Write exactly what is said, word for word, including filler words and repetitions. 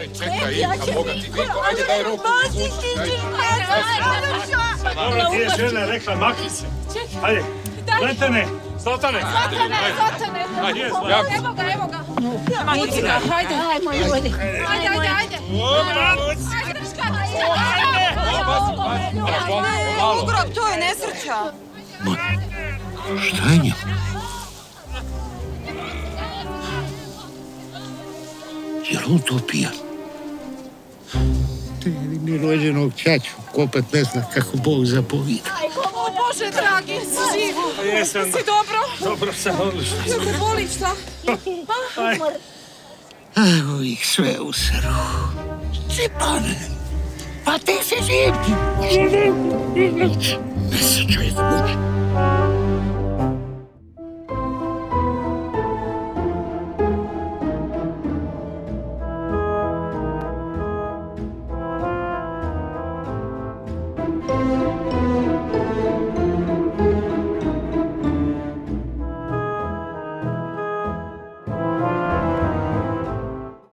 Ajde, jel' on to pijan? Ti ni rođenog ćaću kopat ne zna kako Bog zapovida. O Bože, dragi, si živ? Si dobro? Dobro sam, odlično. Jel' te boli, šta? Evo ih sve u sru. Čipane! Pa ti si živ! Mesečno je da budu.